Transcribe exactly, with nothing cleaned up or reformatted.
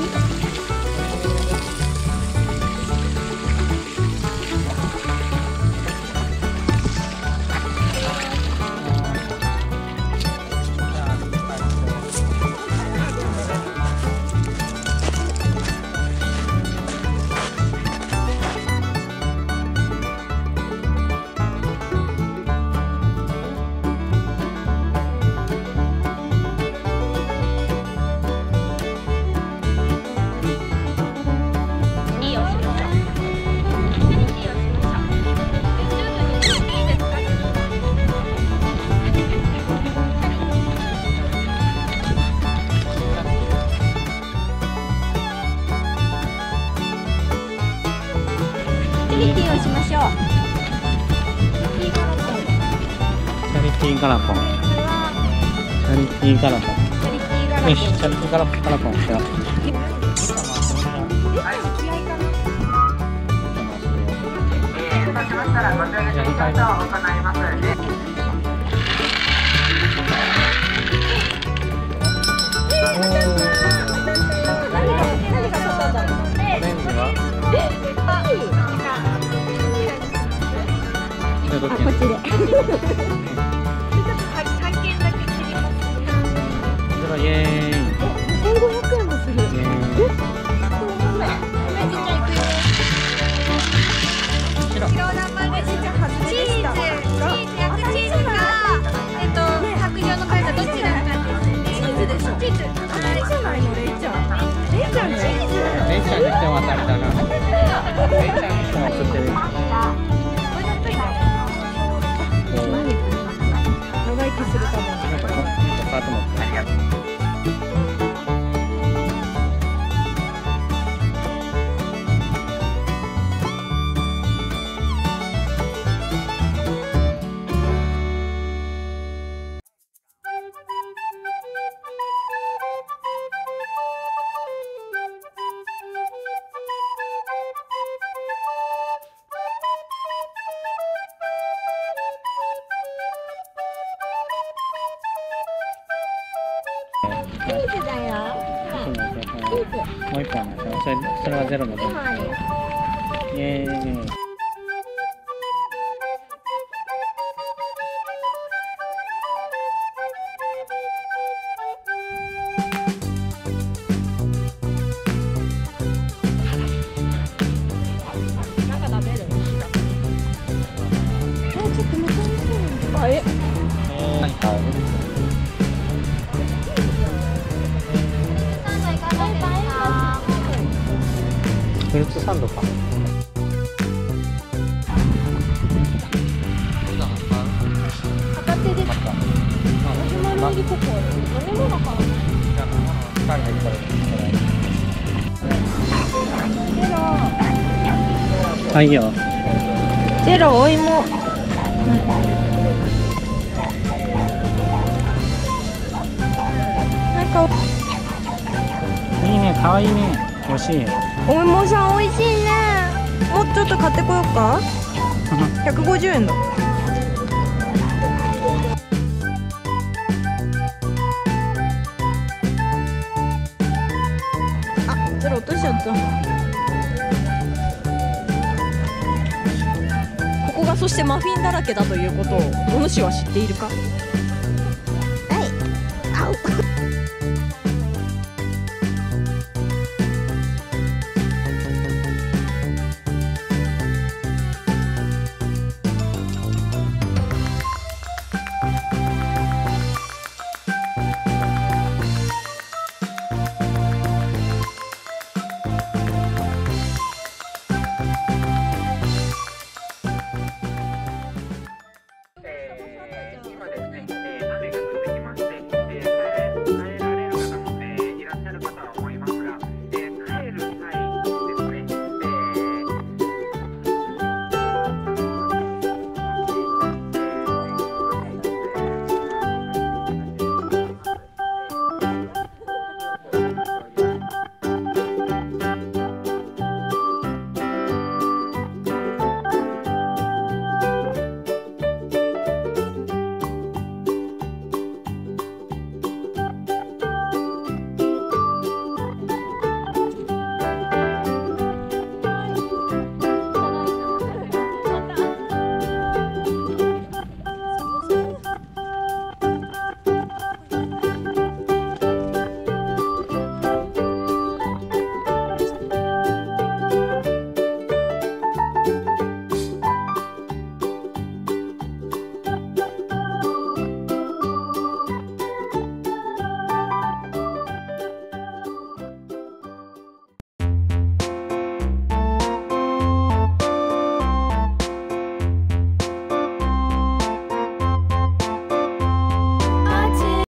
フィリティをしましょう。フィリティーカラポン。チャリティーカラポン。チャリティーカラポン。よし、チャリティーカラポン。では。あ、こっちで。ちょっと半券だけ切ります。これはイエーイ。え、せんごひゃくえんもする。え、ごめん。めっちゃいくよ。白玉がチーズ、焼くチーズか、えっと白状の彼がどっちがチーズでしょ。チーズ。あれじゃないのレイちゃん。レイちゃんチーズ。レイちゃんに手渡れたな。レイちゃんに手渡れた。すると思う。ありがとう。チーズだよ。チーズ。もう一本。それ、それはゼロの。イエーイ。なんか食べる。あ、ちょっと難しい。あ、え。何買う？フルーツサンドか。片手で。マシュマロ入りココア。飲み物かな。誰がいっぱい。ゼロ。はいよ。ゼロお芋。なんか。いいね、可愛いね。美味しい。お芋さん美味しいね。もうちょっと買ってこようか。ひゃくごじゅうえんだ。あ、ゼロ落としちゃった。ここがそしてマフィンだらけだということをお主は知っているか。